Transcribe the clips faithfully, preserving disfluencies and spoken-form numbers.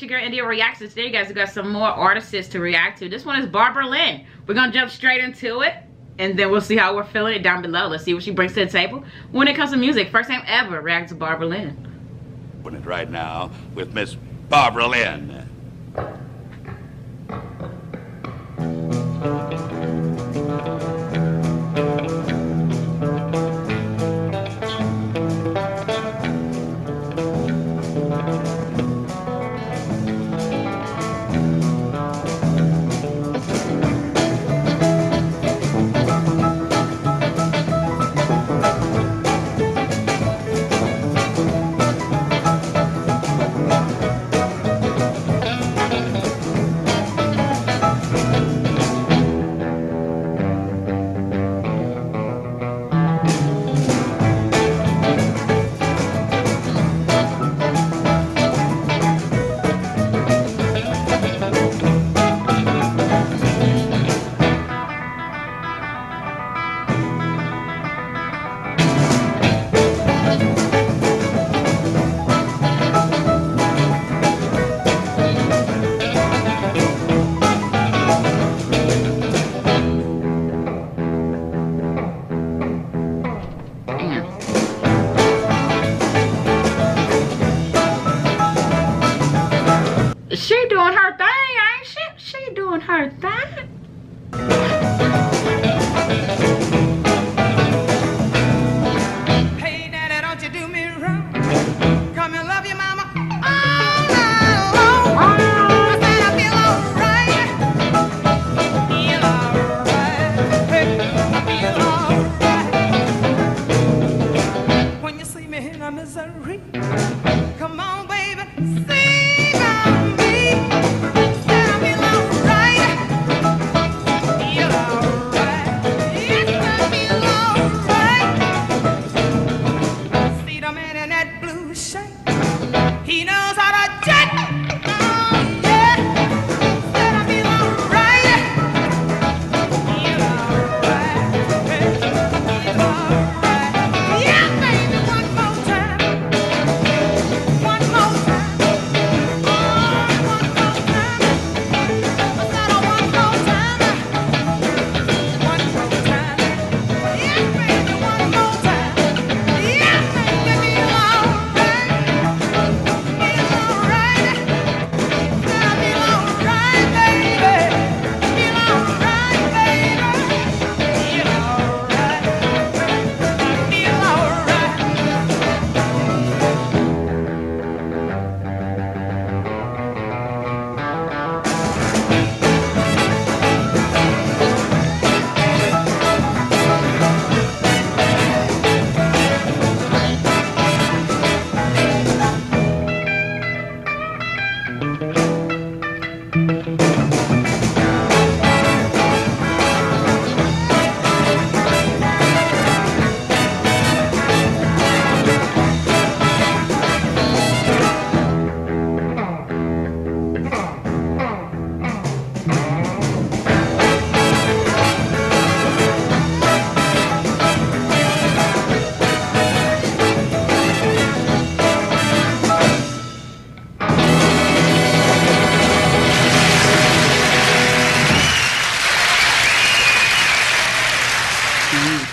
It's your girl India Reacts. Today you guys got some more artists to react to. This one is Barbara Lynn. We're gonna jump straight into it and then we'll see how we're feeling it down below. Let's see what she brings to the table when it comes to music. First time ever react to Barbara Lynn. It right now with Miss Barbara Lynn. She doing her thing, ain't she? She doing her thing. Hey, Daddy, don't you do me wrong. Come and love your mama all night long. I said I feel alright. Feel alright. Feel alright. When you see me in a misery, come on, baby, see me.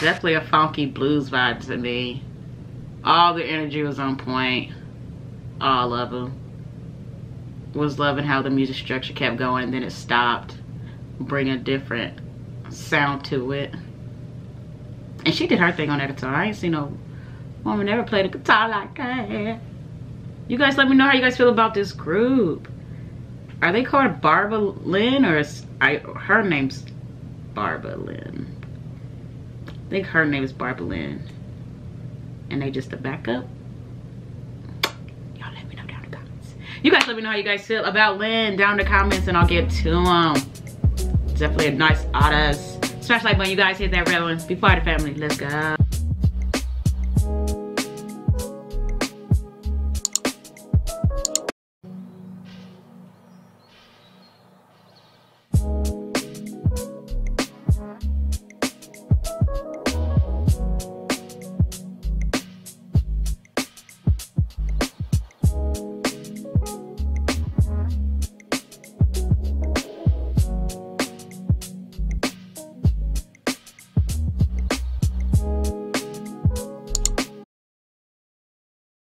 Definitely a funky blues vibe to me. All the energy was on point. All of them. Was loving how the music structure kept going and then it stopped. Bring a different sound to it. And she did her thing on that guitar. I ain't seen no woman ever played a guitar like that. You guys let me know how you guys feel about this group. Are they called Barbara Lynn or is I, her name's Barbara Lynn? I think her name is Barbara Lynn. And they just a backup. Y'all let me know down in the comments. You guys let me know how you guys feel about Lynn down in the comments and I'll get to them. Definitely a nice artist. Smash like button, you guys. Hit that red one. Be part of the family. Let's go.